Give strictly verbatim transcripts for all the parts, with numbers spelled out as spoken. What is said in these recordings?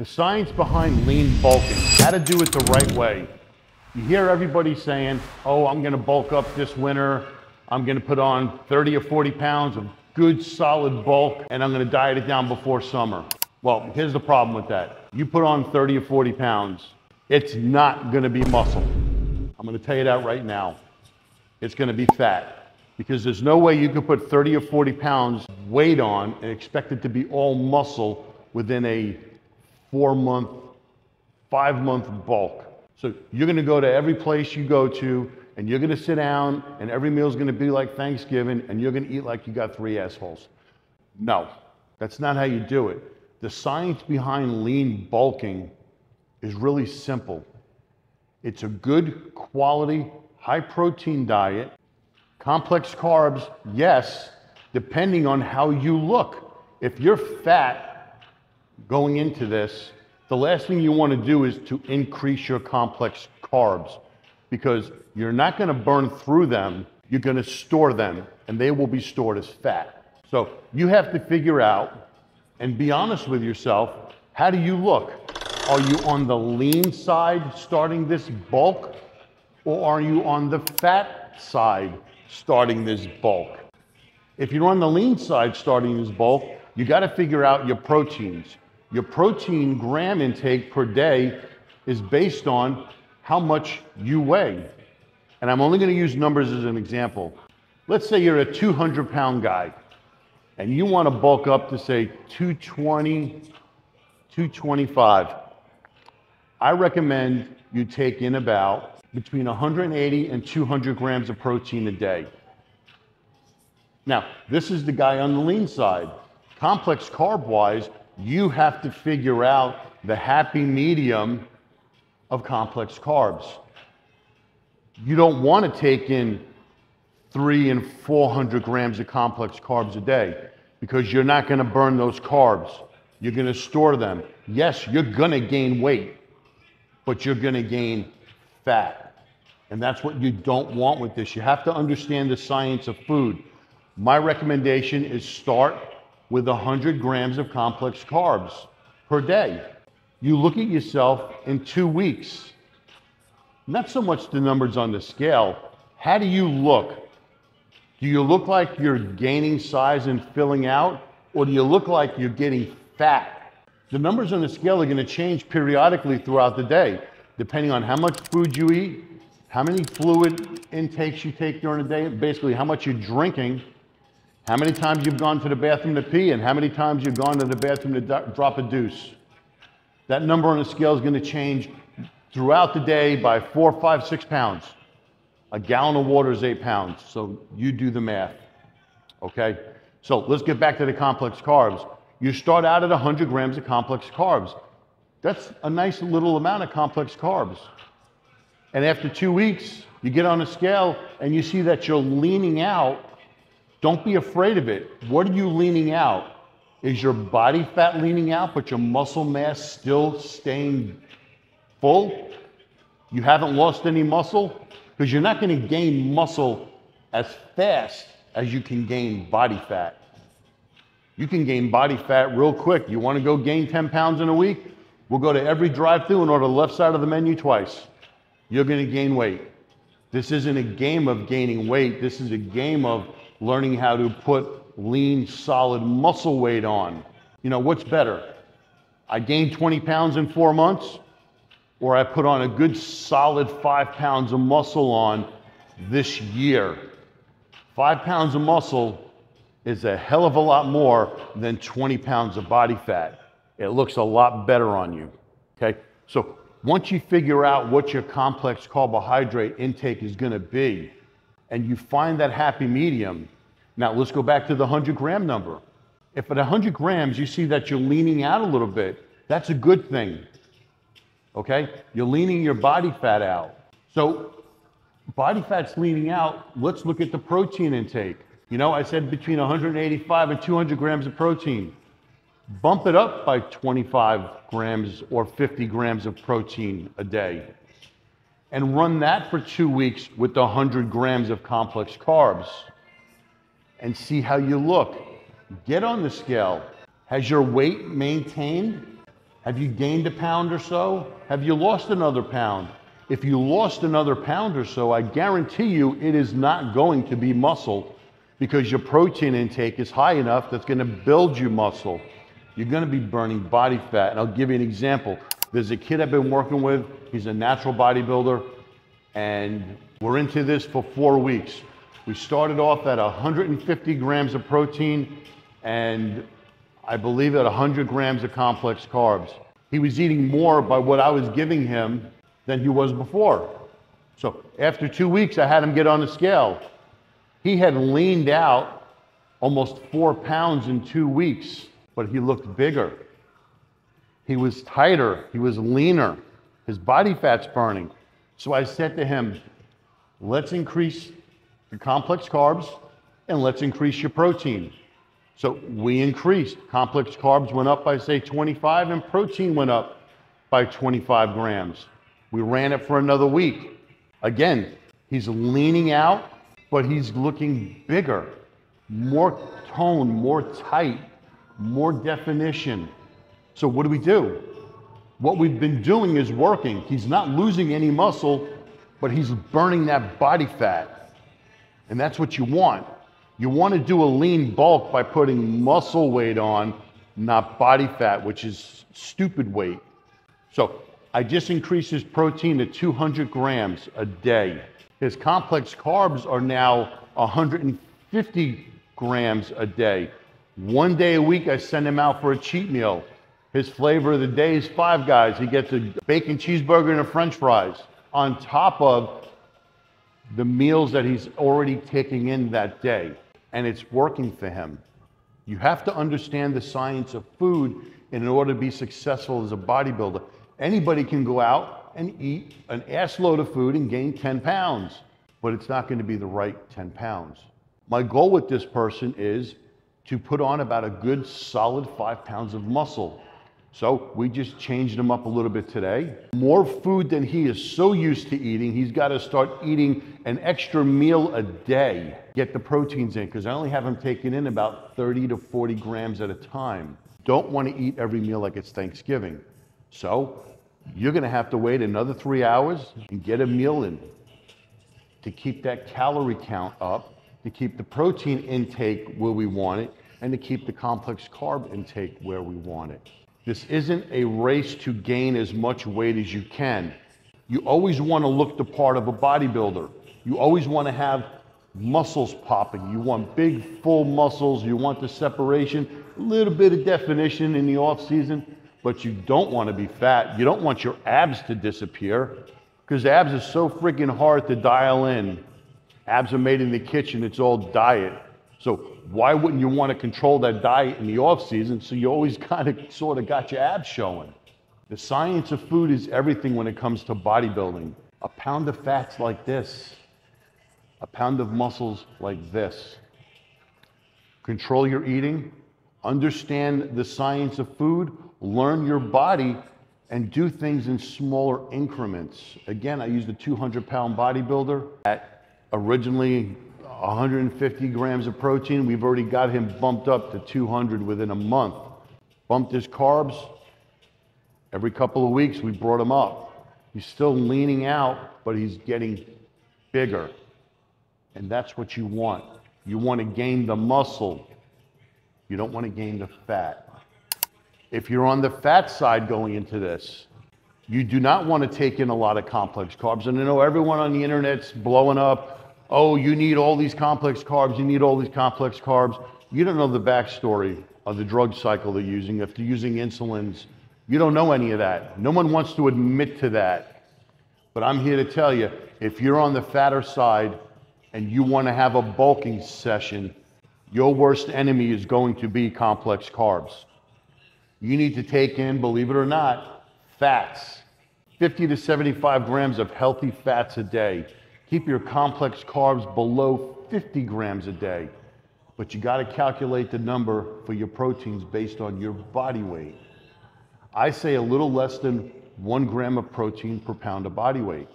The science behind lean bulking, how to do it the right way. You hear everybody saying, oh, I'm gonna bulk up this winter. I'm gonna put on thirty or forty pounds of good solid bulk and I'm gonna diet it down before summer. Well, here's the problem with that. You put on thirty or forty pounds, it's not gonna be muscle. I'm gonna tell you that right now. It's gonna be fat because there's no way you can put thirty or forty pounds weight on and expect it to be all muscle within a four month, five month bulk. So you're gonna go to every place you go to and you're gonna sit down and every meal's gonna be like Thanksgiving and you're gonna eat like you got three assholes. No, that's not how you do it. The science behind lean bulking is really simple. It's a good quality, high protein diet, complex carbs, yes, depending on how you look. If you're fat, going into this, the last thing you want to do is to increase your complex carbs because you're not going to burn through them. You're going to store them and they will be stored as fat. So you have to figure out and be honest with yourself. How do you look? Are you on the lean side starting this bulk or are you on the fat side starting this bulk? If you're on the lean side starting this bulk, you got to figure out your proteins. Your protein gram intake per day is based on how much you weigh. And I'm only going to use numbers as an example. Let's say you're a two hundred pound guy and you want to bulk up to say two twenty, two twenty-five. I recommend you take in about between one hundred eighty and two hundred grams of protein a day. Now, this is the guy on the lean side. Complex carb wise, you have to figure out the happy medium of complex carbs. You don't want to take in three and four hundred grams of complex carbs a day because you're not going to burn those carbs. You're going to store them. Yes, you're going to gain weight, but you're going to gain fat. And that's what you don't want with this. You have to understand the science of food. My recommendation is start with one hundred grams of complex carbs per day. You look at yourself in two weeks. Not so much the numbers on the scale. How do you look? Do you look like you're gaining size and filling out, or do you look like you're getting fat? The numbers on the scale are gonna change periodically throughout the day, depending on how much food you eat, how many fluid intakes you take during the day, basically how much you're drinking, how many times you've gone to the bathroom to pee and how many times you've gone to the bathroom to do- drop a deuce. That number on the scale is going to change throughout the day by four, five, six pounds. A gallon of water is eight pounds. So you do the math. Okay. So let's get back to the complex carbs. You start out at one hundred grams of complex carbs. That's a nice little amount of complex carbs. And after two weeks, you get on a scale and you see that you're leaning out. Don't be afraid of it. What are you leaning out? Is your body fat leaning out, but your muscle mass still staying full? You haven't lost any muscle? Because you're not going to gain muscle as fast as you can gain body fat. You can gain body fat real quick. You want to go gain ten pounds in a week? We'll go to every drive-thru and order the left side of the menu twice. You're going to gain weight. This isn't a game of gaining weight. This is a game of learning how to put lean, solid muscle weight on. You know, what's better? I gained twenty pounds in four months, or I put on a good solid five pounds of muscle on this year. Five pounds of muscle is a hell of a lot more than twenty pounds of body fat. It looks a lot better on you, okay? So once you figure out what your complex carbohydrate intake is gonna be, and you find that happy medium. Now let's go back to the one hundred gram number. If at one hundred grams you see that you're leaning out a little bit, that's a good thing, okay? You're leaning your body fat out. So body fat's leaning out, let's look at the protein intake. You know, I said between one hundred eighty-five and two hundred grams of protein. Bump it up by twenty-five grams or fifty grams of protein a day. And run that for two weeks with the one hundred grams of complex carbs and see how you look. Get on the scale. Has your weight maintained? Have you gained a pound or so? Have you lost another pound? If you lost another pound or so, I guarantee you it is not going to be muscle, because your protein intake is high enough that's going to build you muscle. You're going to be burning body fat. And I'll give you an example. There's a kid I've been working with. He's a natural bodybuilder, and we're into this for four weeks. We started off at one hundred fifty grams of protein and I believe at one hundred grams of complex carbs. He was eating more by what I was giving him than he was before. So after two weeks, I had him get on the scale. He had leaned out almost four pounds in two weeks, but he looked bigger. He was tighter, he was leaner. His body fat's burning. So I said to him, let's increase the complex carbs and let's increase your protein. So we increased. Complex carbs went up by, say, twenty-five, and protein went up by twenty-five grams. We ran it for another week. Again, he's leaning out, but he's looking bigger, more tone, more tight, more definition. So what do we do? What we've been doing is working. He's not losing any muscle, but he's burning that body fat. And that's what you want. You want to do a lean bulk by putting muscle weight on, not body fat, which is stupid weight. So I just increased his protein to two hundred grams a day. His complex carbs are now one hundred fifty grams a day. One day a week, I send him out for a cheat meal. His flavor of the day is Five Guys. He gets a bacon cheeseburger and a French fries on top of the meals that he's already taking in that day. And it's working for him. You have to understand the science of food in order to be successful as a bodybuilder. Anybody can go out and eat an ass load of food and gain ten pounds, but it's not going to be the right ten pounds. My goal with this person is to put on about a good solid five pounds of muscle. So we just changed him up a little bit today. More food than he is so used to eating. He's got to start eating an extra meal a day. Get the proteins in, because I only have him taking in about thirty to forty grams at a time. Don't want to eat every meal like it's Thanksgiving. So you're going to have to wait another three hours and get a meal in to keep that calorie count up, to keep the protein intake where we want it, and to keep the complex carb intake where we want it. This isn't a race to gain as much weight as you can. You always want to look the part of a bodybuilder. You always want to have muscles popping. You want big, full muscles. You want the separation, a little bit of definition in the off season, but you don't want to be fat. You don't want your abs to disappear, because abs is so freaking hard to dial in. Abs are made in the kitchen. It's all diet. So why wouldn't you want to control that diet in the off season, so you always kind of sort of got your abs showing? The science of food is everything when it comes to bodybuilding. A pound of fat's like this. A pound of muscle's like this. Control your eating. Understand the science of food. Learn your body and do things in smaller increments. Again, I used a two hundred pound bodybuilder at originally one hundred fifty grams of protein. We've already got him bumped up to two hundred within a month. Bumped his carbs. Every couple of weeks, we brought him up. He's still leaning out, but he's getting bigger. And that's what you want. You want to gain the muscle. You don't want to gain the fat. If you're on the fat side going into this, you do not want to take in a lot of complex carbs. And I know everyone on the internet's blowing up, oh, you need all these complex carbs, you need all these complex carbs. You don't know the backstory of the drug cycle they're using, if they're using insulins. You don't know any of that. No one wants to admit to that. But I'm here to tell you, if you're on the fatter side and you want to have a bulking session, your worst enemy is going to be complex carbs. You need to take in, believe it or not, fats. fifty to seventy-five grams of healthy fats a day. Keep your complex carbs below fifty grams a day, but you got to calculate the number for your proteins based on your body weight. I say a little less than one gram of protein per pound of body weight.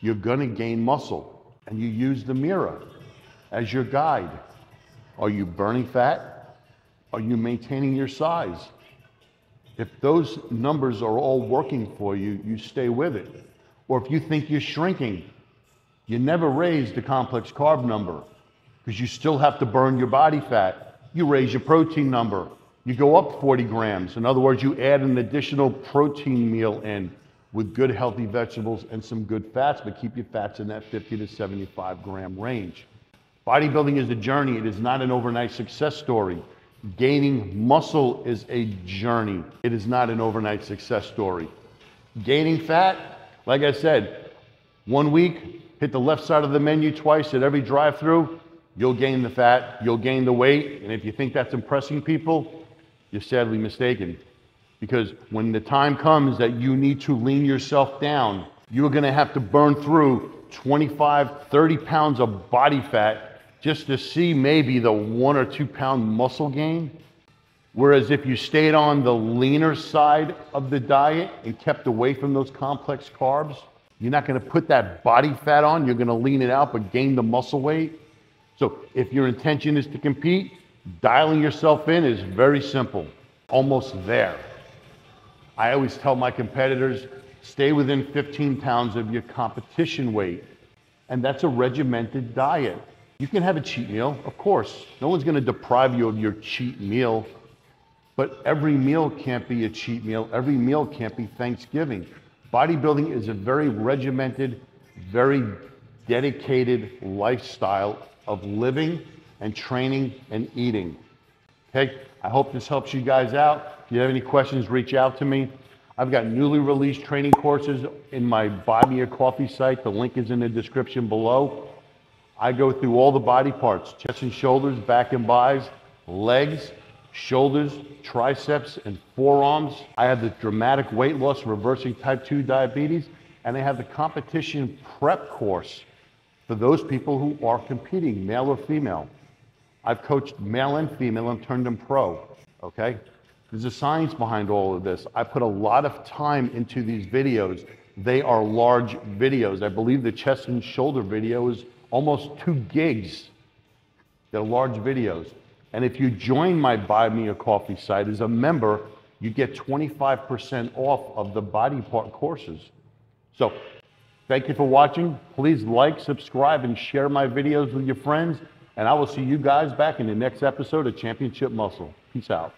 You're going to gain muscle, and you use the mirror as your guide. Are you burning fat? Are you maintaining your size? If those numbers are all working for you, you stay with it. Or if you think you're shrinking, you never raise the complex carb number because you still have to burn your body fat. You raise your protein number. You go up forty grams. In other words, you add an additional protein meal in with good healthy vegetables and some good fats, but keep your fats in that fifty to seventy-five gram range. Bodybuilding is a journey. It is not an overnight success story. Gaining muscle is a journey. It is not an overnight success story. Gaining fat, like I said, one week, hit the left side of the menu twice at every drive-through, you'll gain the fat, you'll gain the weight, and if you think that's impressing people, you're sadly mistaken. Because when the time comes that you need to lean yourself down, you're gonna have to burn through twenty-five, thirty pounds of body fat just to see maybe the one or two pound muscle gain. Whereas if you stayed on the leaner side of the diet and kept away from those complex carbs, you're not gonna put that body fat on, you're gonna lean it out but gain the muscle weight. So if your intention is to compete, dialing yourself in is very simple, almost there. I always tell my competitors, stay within fifteen pounds of your competition weight. And that's a regimented diet. You can have a cheat meal, of course. No one's gonna deprive you of your cheat meal, but every meal can't be a cheat meal. Every meal can't be Thanksgiving. Bodybuilding is a very regimented, very dedicated lifestyle of living and training and eating. Okay, I hope this helps you guys out. If you have any questions, reach out to me. I've got newly released training courses in my Buy Me a Coffee site. The link is in the description below. I go through all the body parts, chest and shoulders, back and biceps, legs, shoulders, triceps, and forearms. I have the dramatic weight loss reversing type two diabetes, and I have the competition prep course for those people who are competing, male or female. I've coached male and female and turned them pro, okay? There's a science behind all of this. I put a lot of time into these videos. They are large videos. I believe the chest and shoulder video is almost two gigs. They're large videos. And if you join my Buy Me a Coffee site as a member, you get twenty-five percent off of the body part courses. So thank you for watching. Please like, subscribe, and share my videos with your friends. And I will see you guys back in the next episode of Championship Muscle. Peace out.